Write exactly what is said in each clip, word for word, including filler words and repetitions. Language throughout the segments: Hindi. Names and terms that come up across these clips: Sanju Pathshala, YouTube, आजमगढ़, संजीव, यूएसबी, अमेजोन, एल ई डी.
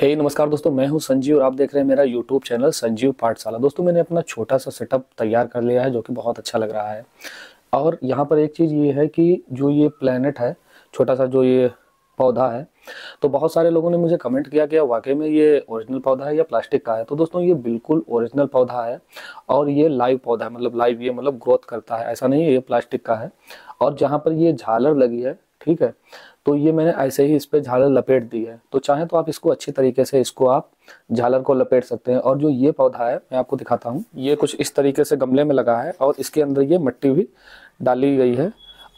हे hey, नमस्कार दोस्तों, मैं हूं संजीव और आप देख रहे हैं मेरा यूट्यूब चैनल संजीव पाठशाला। दोस्तों मैंने अपना छोटा सा सेटअप तैयार कर लिया है जो कि बहुत अच्छा लग रहा है। और यहाँ पर एक चीज़ ये है कि जो ये प्लेनेट है, छोटा सा जो ये पौधा है, तो बहुत सारे लोगों ने मुझे कमेंट किया कि वाकई में ये ओरिजिनल पौधा है या प्लास्टिक का है। तो दोस्तों ये बिल्कुल ओरिजिनल पौधा है और ये लाइव पौधा है, मतलब लाइव ये मतलब ग्रोथ करता है, ऐसा नहीं है ये प्लास्टिक का है। और जहाँ पर ये झालर लगी है, ठीक है, तो ये मैंने ऐसे ही इस पर झालर लपेट दी है। तो चाहे तो आप इसको अच्छी तरीके से इसको आप झालर को लपेट सकते हैं। और जो ये पौधा है मैं आपको दिखाता हूँ, ये कुछ इस तरीके से गमले में लगा है और इसके अंदर ये मिट्टी भी डाली गई है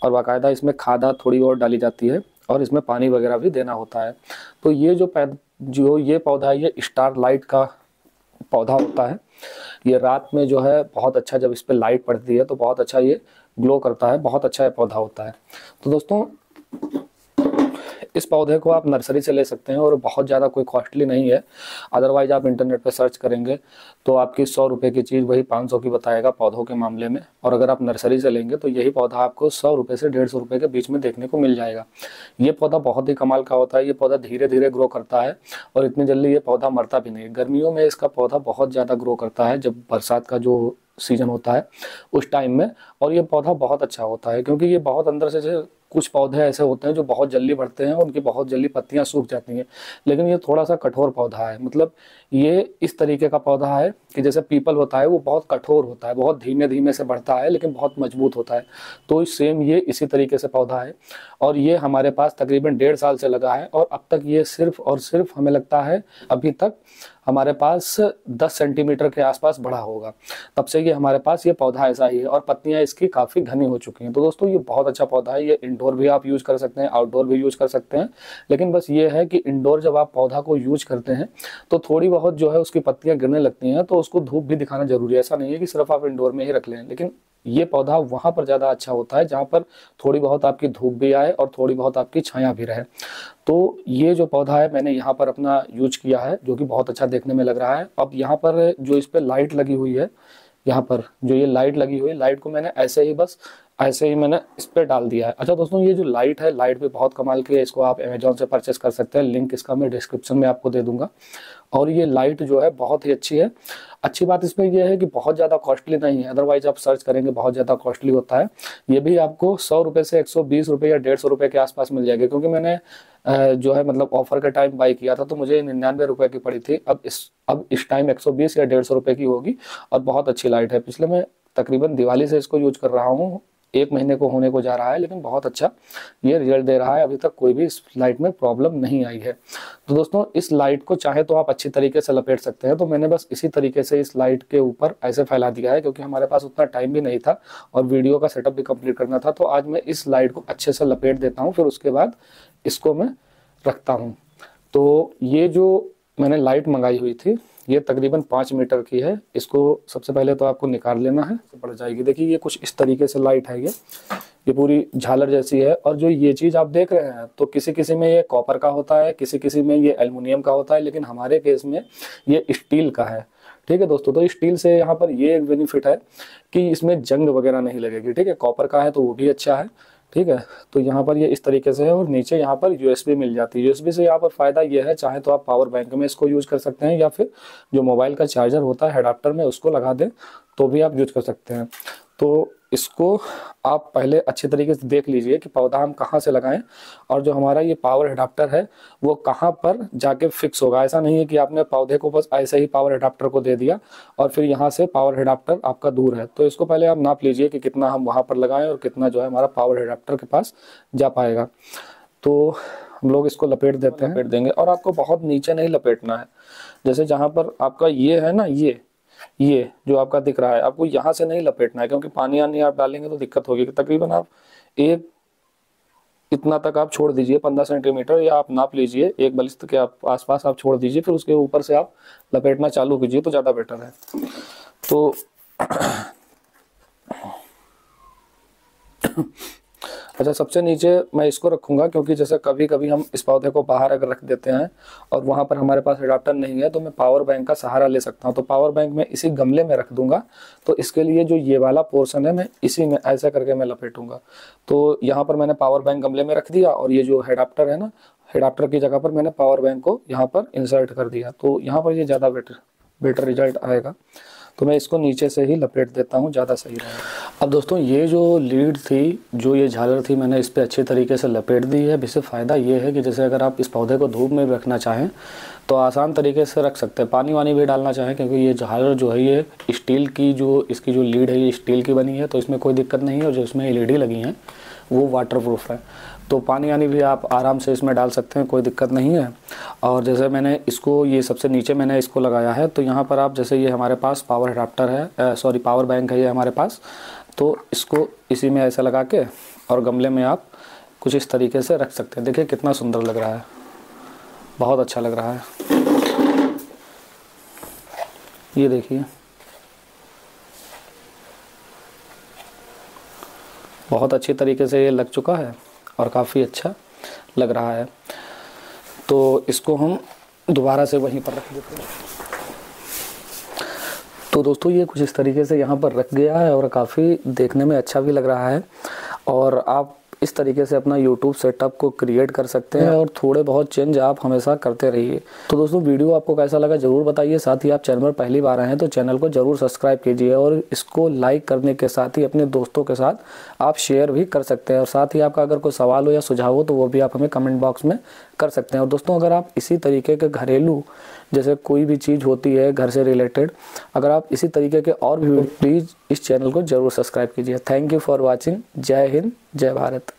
और बाकायदा इसमें खादा थोड़ी और डाली जाती है और इसमें पानी वगैरह भी देना होता है। तो ये जो जो ये पौधा है ये स्टार लाइट का पौधा होता है। ये रात में जो है बहुत अच्छा, जब इस पर लाइट पड़ती है तो बहुत अच्छा ये ग्लो करता है, बहुत अच्छा ये पौधा होता है। तो दोस्तों इस पौधे को आप नर्सरी से ले सकते हैं और बहुत ज़्यादा कोई कॉस्टली नहीं है। अदरवाइज आप इंटरनेट पर सर्च करेंगे तो आपकी सौ रुपये की चीज़ वही पाँच सौ की बताएगा पौधों के मामले में। और अगर आप नर्सरी से लेंगे तो यही पौधा आपको सौ रुपये से डेढ़ सौ रुपये के बीच में देखने को मिल जाएगा। ये पौधा बहुत ही कमाल का होता है। ये पौधा धीरे धीरे ग्रो करता है और इतनी जल्दी ये पौधा मरता भी नहीं। गर्मियों में इसका पौधा बहुत ज़्यादा ग्रो करता है, जब बरसात का जो सीजन होता है उस टाइम में। और ये पौधा बहुत अच्छा होता है क्योंकि ये बहुत अंदर से, कुछ पौधे ऐसे होते हैं जो बहुत जल्दी बढ़ते हैं, उनकी बहुत जल्दी पत्तियां सूख जाती हैं, लेकिन ये थोड़ा सा कठोर पौधा है। मतलब ये इस तरीके का पौधा है कि जैसे पीपल होता है वो बहुत कठोर होता है, बहुत धीमे धीमे से बढ़ता है लेकिन बहुत मजबूत होता है। तो सेम ये इसी तरीके से पौधा है और ये हमारे पास तकरीबन डेढ़ साल से लगा है और अब तक ये सिर्फ और सिर्फ हमें लगता है अभी तक हमारे पास दस सेंटीमीटर के आसपास बड़ा होगा। तब से ये हमारे पास ये पौधा ऐसा ही है और पत्तियां इसकी काफ़ी घनी हो चुकी हैं। तो दोस्तों ये बहुत अच्छा पौधा है। ये इंडोर भी आप यूज़ कर सकते हैं, आउटडोर भी यूज़ कर सकते हैं, लेकिन बस ये है कि इंडोर जब आप पौधा को यूज करते हैं तो थोड़ी बहुत जो है उसकी पत्तियां गिरने लगती हैं, तो उसको धूप भी दिखाना जरूरी है। ऐसा नहीं है कि सिर्फ आप इंडोर में ही रख लें, लेकिन ये पौधा वहाँ पर ज़्यादा अच्छा होता है जहाँ पर थोड़ी बहुत आपकी धूप भी आए और थोड़ी बहुत आपकी छाया भी रहे। तो ये जो पौधा है मैंने यहाँ पर अपना यूज किया है जो कि बहुत अच्छा देखने में लग रहा है। अब यहाँ पर जो इस पर लाइट लगी हुई है, यहाँ पर जो ये लाइट लगी हुई है, लाइट को मैंने ऐसे ही बस ऐसे ही मैंने इस पर डाल दिया है। अच्छा दोस्तों ये जो लाइट है, लाइट भी बहुत कमाल की है। इसको आप अमेजोन से परचेस कर सकते हैं, लिंक इसका मैं डिस्क्रिप्शन में आपको दे दूंगा। और ये लाइट जो है बहुत ही अच्छी है। अच्छी बात इसमें यह है कि बहुत ज़्यादा कॉस्टली नहीं है, अदरवाइज आप सर्च करेंगे बहुत ज़्यादा कॉस्टली होता है। ये भी आपको सौ रुपये से एक सौ बीस रुपये या डेढ़ सौ रुपये के आसपास मिल जाएगी, क्योंकि मैंने जो है मतलब ऑफर के टाइम बाई किया था तो मुझे निन्यानवे रुपये की पड़ी थी। अब इस अब इस टाइम एक सौ बीस या डेढ़ सौ रुपये की होगी और बहुत अच्छी लाइट है। पिछले मैं तकरीबन दिवाली से इसको यूज कर रहा हूँ, एक महीने को होने को जा रहा है, लेकिन बहुत अच्छा ये रिजल्ट दे रहा है। अभी तक कोई भी इस लाइट में प्रॉब्लम नहीं आई है। तो दोस्तों इस लाइट को चाहे तो आप अच्छी तरीके से लपेट सकते हैं। तो मैंने बस इसी तरीके से इस लाइट के ऊपर ऐसे फैला दिया है क्योंकि हमारे पास उतना टाइम भी नहीं था और वीडियो का सेटअप भी कंप्लीट करना था। तो आज मैं इस लाइट को अच्छे से लपेट देता हूँ, फिर उसके बाद इसको मैं रखता हूँ। तो ये जो मैंने लाइट मंगाई हुई थी ये तकरीबन पाँच मीटर की है। इसको सबसे पहले तो आपको निकाल लेना है, पड़ जाएगी। देखिए ये कुछ इस तरीके से लाइट है, ये ये पूरी झालर जैसी है। और जो ये चीज़ आप देख रहे हैं तो किसी किसी में ये कॉपर का होता है, किसी किसी में ये एल्युमिनियम का होता है, लेकिन हमारे केस में ये स्टील का है। ठीक है दोस्तों, तो स्टील से यहाँ पर ये एक बेनिफिट है कि इसमें जंग वगैरह नहीं लगेगी। ठीक है, कॉपर का है तो वो भी अच्छा है। ठीक है, तो यहाँ पर ये इस तरीके से है और नीचे यहाँ पर यूएसबी मिल जाती है। यूएसबी से यहाँ पर फ़ायदा ये है, चाहे तो आप पावर बैंक में इसको यूज़ कर सकते हैं या फिर जो मोबाइल का चार्जर होता है अडाप्टर में उसको लगा दें तो भी आप यूज कर सकते हैं। तो इसको आप पहले अच्छे तरीके से देख लीजिए कि पौधा हम कहाँ से लगाएं और जो हमारा ये पावर अडाप्टर है वो कहाँ पर जाके फिक्स होगा। ऐसा नहीं है कि आपने पौधे को बस ऐसे ही पावर अडाप्टर को दे दिया और फिर यहाँ से पावर अडाप्टर आपका दूर है। तो इसको पहले आप नाप लीजिए कि कितना हम वहाँ पर लगाएं और कितना जो है हमारा पावर अडाप्टर के पास जा पाएगा। तो हम लोग इसको लपेट देते हैं, लपेट देंगे। और आपको बहुत नीचे नहीं लपेटना है, जैसे जहाँ पर आपका ये है ना, ये ये जो आपका दिख रहा है, आपको यहाँ से नहीं लपेटना है क्योंकि पानी आनी आप डालेंगे तो दिक्कत होगी। तकरीबन आप एक इतना तक आप छोड़ दीजिए, पंद्रह सेंटीमीटर या आप नाप लीजिए, एक बलिस्त के आप आसपास आप छोड़ दीजिए, फिर उसके ऊपर से आप लपेटना चालू कीजिए तो ज़्यादा बेटर है। तो अच्छा, सबसे नीचे मैं इसको रखूंगा क्योंकि जैसे कभी कभी हम इस पौधे को बाहर अगर रख देते हैं और वहाँ पर हमारे पास अडाप्टर नहीं है तो मैं पावर बैंक का सहारा ले सकता हूँ। तो पावर बैंक मैं इसी गमले में रख दूंगा। तो इसके लिए जो ये वाला पोर्शन है मैं इसी में ऐसा करके मैं लपेटूंगा। तो यहाँ पर मैंने पावर बैंक गमले में रख दिया और ये जो अडाप्टर है ना, अडाप्टर की जगह पर मैंने पावर बैंक को यहाँ पर इंसर्ट कर दिया। तो यहाँ पर ये ज़्यादा बेटर बेटर रिजल्ट आएगा। तो मैं इसको नीचे से ही लपेट देता हूँ, ज़्यादा सही रहेगा। अब दोस्तों ये जो लीड थी, जो ये झालर थी, मैंने इस पर अच्छे तरीके से लपेट दी है। अब इससे फ़ायदा ये है कि जैसे अगर आप इस पौधे को धूप में भी रखना चाहें तो आसान तरीके से रख सकते हैं। पानी वानी भी डालना चाहें क्योंकि ये झालर जो है ये स्टील की, जो इसकी जो लीड है ये स्टील की बनी है तो इसमें कोई दिक्कत नहीं है। और जो इसमें एल ई डी लगी हैं वो वाटर प्रूफ है, तो पानी यानी भी आप आराम से इसमें डाल सकते हैं, कोई दिक्कत नहीं है। और जैसे मैंने इसको ये सबसे नीचे मैंने इसको लगाया है तो यहाँ पर आप जैसे ये हमारे पास पावर अडाप्टर है, सॉरी पावर बैंक है ये हमारे पास, तो इसको इसी में ऐसा लगा के और गमले में आप कुछ इस तरीके से रख सकते हैं। देखिए कितना सुंदर लग रहा है, बहुत अच्छा लग रहा है। ये देखिए बहुत अच्छी तरीके से ये लग चुका है और काफ़ी अच्छा लग रहा है। तो इसको हम दोबारा से वहीं पर रख देते हैं। तो दोस्तों ये कुछ इस तरीके से यहाँ पर रख गया है और काफ़ी देखने में अच्छा भी लग रहा है। और आप इस तरीके से अपना यूट्यूब सेटअप को क्रिएट कर सकते हैं और थोड़े बहुत चेंज आप हमेशा करते रहिए। तो दोस्तों वीडियो आपको कैसा लगा ज़रूर बताइए। साथ ही आप चैनल पर पहली बार आए हैं तो चैनल को ज़रूर सब्सक्राइब कीजिए और इसको लाइक करने के साथ ही अपने दोस्तों के साथ आप शेयर भी कर सकते हैं। और साथ ही आपका अगर कोई सवाल हो या सुझाव हो तो वो भी आप हमें कमेंट बॉक्स में कर सकते हैं। और दोस्तों अगर आप इसी तरीके के घरेलू जैसे कोई भी चीज़ होती है घर से रिलेटेड, अगर आप इसी तरीके के और भी, प्लीज़ इस चैनल को ज़रूर सब्सक्राइब कीजिए। Thank you for watching. जय हिंद, जय भारत।